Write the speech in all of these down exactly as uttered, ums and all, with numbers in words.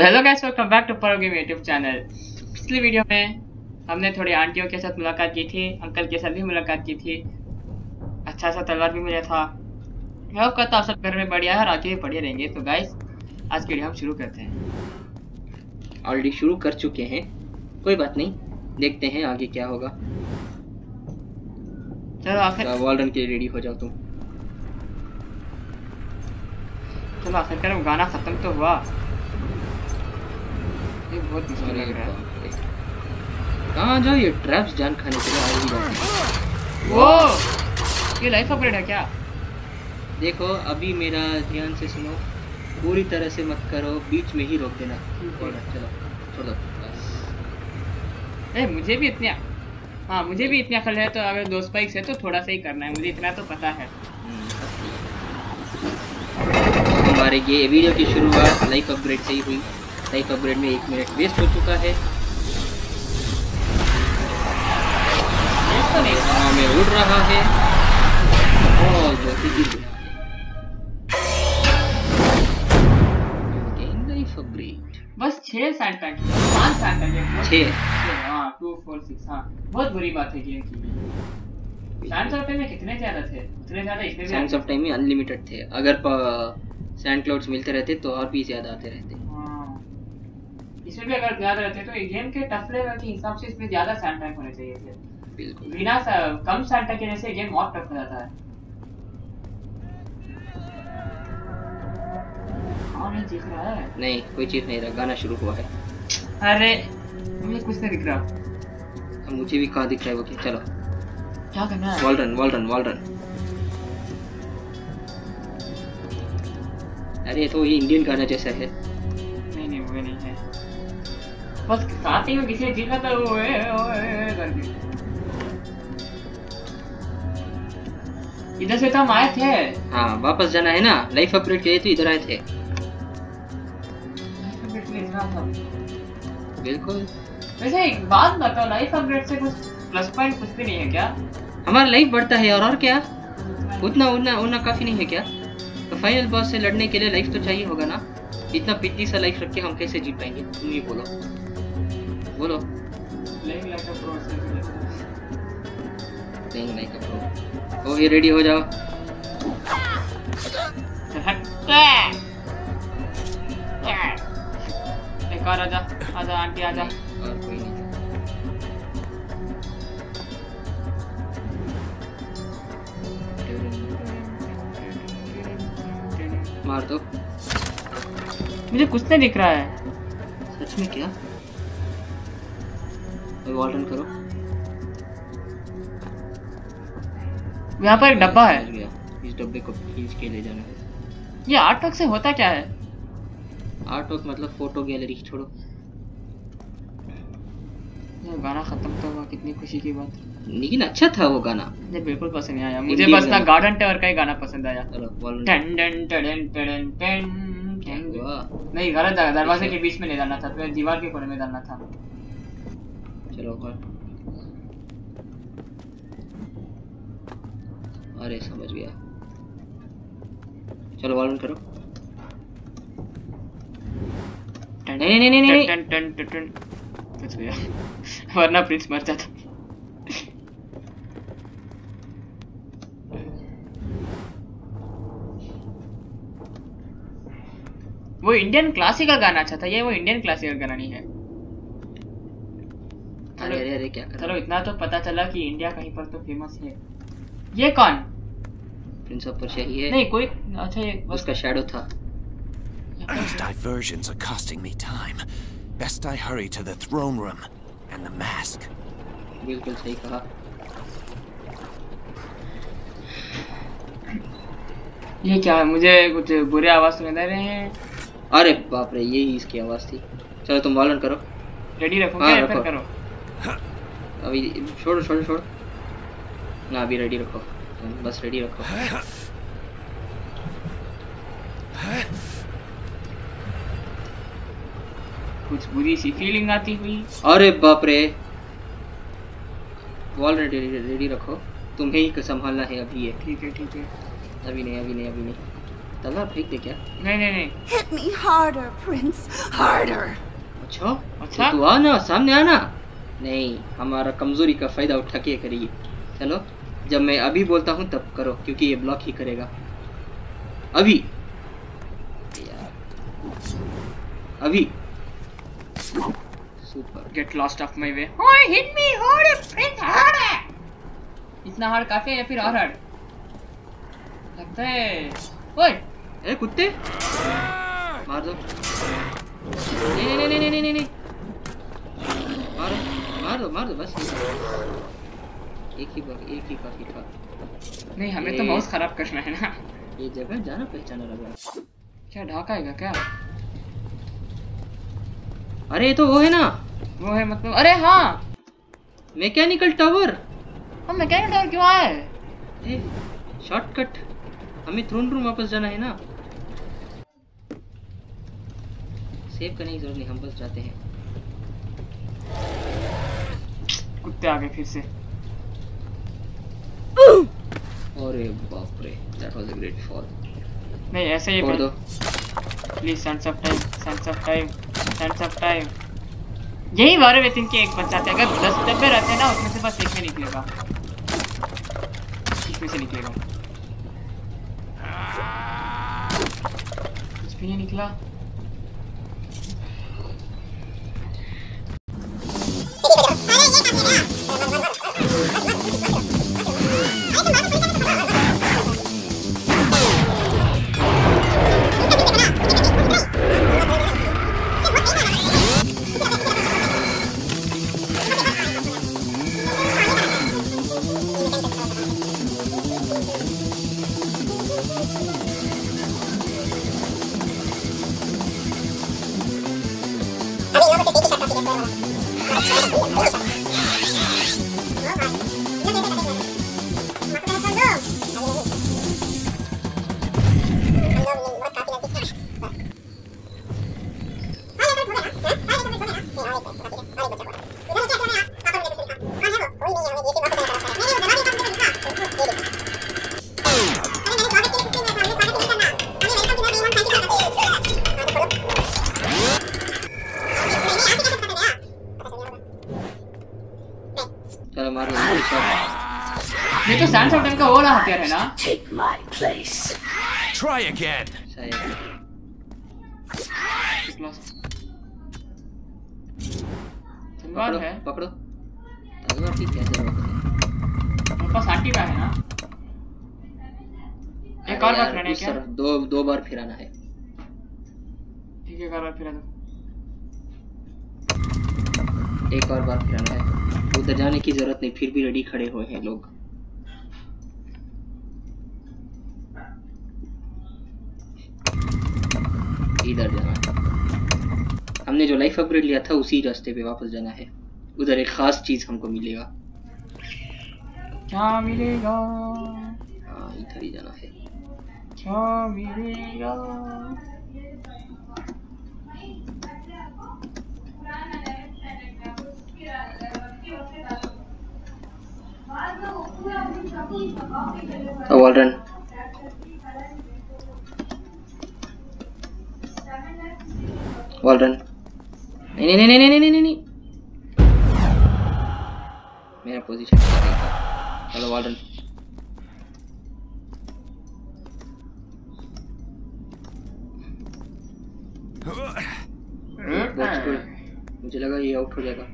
तो hello guys, welcome back to पर game YouTube channel. पिछली वीडियो में हमने थोड़ी आंटियों के साथ मुलाकात की थी, अंकल के साथ भी मुलाकात की थी, अच्छा सा तलवार भी मिला था। मैं आपको कहता हूँ सब घर में बढ़िया है और आगे भी बढ़िया रहेंगे। तो गाइस आज की वीडियो हम शुरू करते हैं। ऑलरेडी शुरू कर चुके हैं, कोई बात नहीं, देखते हैं आगे क्या होगा। चलो आखिर वॉल रन के लिए रेडी हो जाओ तुम। चलो आखिरकार वो गाना खत्म तो हुआ। ये बहुत मुश्किल लग रहा है। कहाँ जाओ, ये ट्रैप्स जान खाने के लिए आई है। वो ये लाइफ अपग्रेड है क्या? देखो अभी मेरा ध्यान से सुनो, पूरी तरह से मत करो, बीच में ही रोक देना। चलो छोड़ो ए, मुझे भी इतने हाँ मुझे भी इतने अकल है तो अगर दो स्पाइक्स है तो थोड़ा सा ही करना है, मुझे इतना तो पता है। हमारे ये वीडियो की शुरुआत लाइफ अपग्रेड से ही हुई। लाइफ अपग्रेड में एक मिनट वेस्ट हो चुका है। हवा में उड़ रहा है और जो कि गिर गया है। लाइफ अपग्रेड बस छह सैंड पैक पाँच सैंड पैक छह हाँ टू फोर सिक्स हाँ बहुत बुरी बात है गेम की। सैंड्स ऑफ टाइम में कितने ज़्यादा थे उतने ज़्यादा इसमें। सैंड्स ऑफ टाइम में अनलिमिटेड थे, अगर सैंड क्लाउड्स मिलते रहते तो और भी ज़्यादा आते रहते। इसमें भी अगर याद रहते तो गेम के टफ लेवल के हिसाब से इसमें ज्यादा सैंड टैंक होने चाहिए थे। बिल्कुल बिना कम सैंड टैंक के जैसे गेम और टफ हो जाता है। कौन चीख रहा है? नहीं कोई चीख नहीं रहा, गाना शुरू हुआ है। अरे मुझे कुछ नहीं दिख रहा। मुझे भी कहाँ दिख रहा है वो? क्या चलो क्या करना है? Wall run wall run wall run. अरे तो ये इंडियन गाना जैसा है। नहीं नहीं वो नहीं है, बस साथ ही में किसी ने जीता था वो ए ओए करके। इधर से तो हम आए थे। हाँ वापस जाना है ना, लाइफ अपग्रेड के लिए तो इधर आए थे। बिल्कुल वैसे एक बात बताओ, लाइफ अपग्रेड से कुछ प्लस पॉइंट कुछ भी नहीं है क्या? हमारा लाइफ बढ़ता है और और क्या उतना उतना उतना काफी नहीं है क्या? तो फाइनल बॉस से लड़ने के लिए लाइफ तो चाहिए होगा ना। इतना पिद्दी सा लाइफ रख के हम कैसे जीत पाएंगे? तुम ये बोलो बोलो। प्लेइंग लाइक अ प्रो से प्लेइंग लाइक अ प्रो। ओ ये रेडी हो जाओ। एक और आजा आजा आंटी आजा। और कोई नहीं। मार दो। मुझे कुछ नहीं दिख रहा है सच में। क्या वॉल रन करो। यहाँ पर एक डब्बा है, इस डब्बे को खींच के ले जाना है। ये आर्टवर्क से होता क्या है? आर्टवर्क मतलब फोटो गैलरी। छोड़ो ये गाना खत्म तो हुआ, कितनी खुशी की बात। लेकिन अच्छा था वो गाना, मुझे बिल्कुल पसंद नहीं आया। मुझे बस ना गार्डन टावर का ही गाना पसंद आया। टन टन टन टन टन। नहीं गलत जगह, दरवाजे के बीच में नहीं डालना था, तो दीवार के कोने में डालना था। चलो अरे समझ गया। चलो वॉल रन करो। नहीं नहीं नहीं नहीं टन टन टन कुछ गया वरना प्रिंस मर जाता। वो इंडियन क्लासिकल गाना अच्छा था। ये वो इंडियन क्लासिकल गाना नहीं है। अरे अरे अरे क्या कर? चलो इतना तो पता चला कि इंडिया कहीं पर तो फेमस है। ये कौन? प्रिंस ऑफ पर्शिया ही है। नहीं कोई अच्छा ये उसका शैडो था। These diversions are costing me time. Best I hurry to the throne room and the mask. बिल्कुल सही कहा। ये क्या है? मुझे कुछ बुरे आवाज सुनाई दे रहे हैं। अरे बाप रे यही इसकी आवाज थी। चलो तुम वॉल रन करो। रेडी रखो क्या? रेफर करो अभी। छोड़ो छोड़ो छोड़ो ना, अभी रेडी रखो, बस रेडी रखो। कुछ बुरी सी फीलिंग आती हुई। अरे बाप रे वॉल रेडी रेडी रखो, तुम्हें ही संभालना है अभी ये। ठीक है ठीक है अभी नहीं अभी नहीं अभी नहीं तलवार फेंक दे क्या? नहीं नहीं नहीं। Hit me harder, Prince, harder. अच्छा अच्छा तू आना, सामने आना। नहीं, हमारा कमजोरी का फायदा उठा के करिए। चलो, जब मैं अभी बोलता हूँ तब करो, क्योंकि ये ब्लॉक ही करेगा। अभी अभी super get lost of my way. ओए hit me hard, Prince, hard. इतना हार्ड काफी है या फिर और हार्ड लगता है? ओए ए कुत्ते मार दो। नहीं नहीं नहीं नहीं नहीं नहीं मारो मारो मारो बस एक ही बार एक ही काफी था। नहीं हमें तो माउस खराब करना है ना। ये जगह जाना पहचाना लगा। क्या ढाका आएगा क्या? अरे ये तो वो है ना, वो है मतलब। अरे हाँ मैकेनिकल टावर। हम मैकेनिकल टावर क्यों आए? शॉर्टकट, हमें थ्रोन रूम वापस जाना है ना। सेव करने की जरूरत नहीं, हम बस जाते हैं। कुत्ते आ गए फिर से। अरे बाप रे, that was a great fall. नहीं ऐसे ही दो please. Sands of time, sands of time, sands of time. यही बारे में थिंक के एक बचाते, अगर दस डब्बे रहते ना उसमें से बस एक में निकलेगा, इसमें से निकलेगा। कुछ भी नहीं निकला। Take my place. Try again. पकड़ो पकड़ो। तलवार ठीक है वापस आंटी का है ना। एक और बार फिराना है क्या? दो दो बार फिराना है। ठीक है एक और बार फिरा दो। एक और बार फिराना है। उधर जाने की जरूरत नहीं, फिर भी रेडी खड़े हुए हैं लोग। इधर जाना, हमने जो लाइफ अपग्रेड लिया था उसी रास्ते पे वापस जाना है। उधर एक खास चीज हमको मिलेगा। क्या मिलेगा? हाँ इधर ही जाना है। क्या मिलेगा? वालरन वाल्डन। नहीं नहीं नहीं नहीं नहीं नहीं नहीं मेरा पोजीशन सही था। चलो वाल्डन मुझे लगा ये आउट हो जाएगा।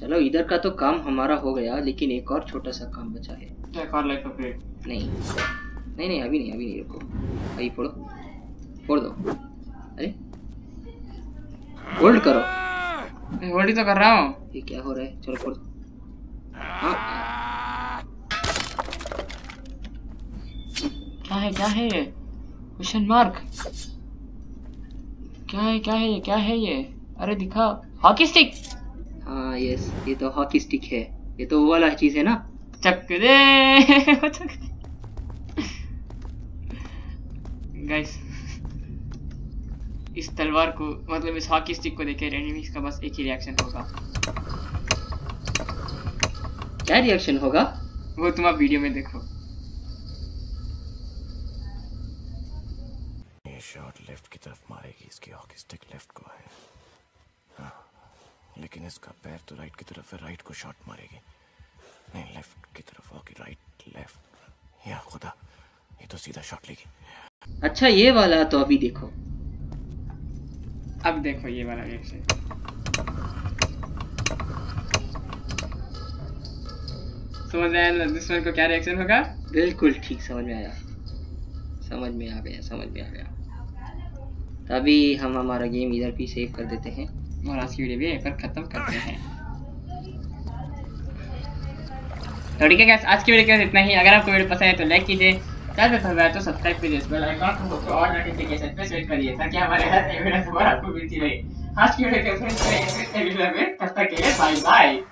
चलो इधर का तो काम हमारा हो गया, लेकिन एक और छोटा सा काम बचा है। एक और लाइफ अपग्रेड। नहीं नहीं नहीं अभी नहीं अभी नहीं रुको। अभी फोड़ो फोड़ दो। अरे होल्ड करो। मैं होल्ड ही तो कर रहा हूँ। ये क्या हो रहा है? चलो फोड़। क्या है क्या है ये? Question mark. क्या है क्या है ये? क्या है ये? अरे दिखा, हॉकी स्टिक। हाँ यस, ये तो हॉकी स्टिक है। ये तो वो वाला चीज है ना, चक दे। गाइस इस तलवार को मतलब इस हॉकी स्टिक को देखकर एनिमीज का बस एक ही रिएक्शन होगा। क्या रिएक्शन होगा? वो तुम आप वीडियो में देखो। राइट की तरफ है, राइट को शॉट मारेगी, नहीं लेफ्ट की तरफ होगी, राइट लेफ्ट, या खुदा ये तो सीधा शॉट लेगी। अच्छा ये वाला तो अभी देखो, अब देखो ये वाला वैसे समझ में आया दुश्मन को क्या रिएक्शन होगा। बिल्कुल ठीक समझ में आया, समझ में आ गया, समझ में आ गया। तभी हम हमारा गेम इधर भी सेव कर देते हैं और आज की वीडियो भी यहीं पर खत्म करते हैं। तो ठीक है गाइस, आज की वीडियो के लिए इतना ही। अगर आपको वीडियो पसंद है तो लाइक कीजिए, ज़्यादा पसंद आए तो सब्सक्राइब कीजिए, बेल आइकन को और नोटिफिकेशन पे सेट करिए ताकि हमारे हर वीडियो आपको मिलती रहे। आज की वीडियो के लिए बाय बाय।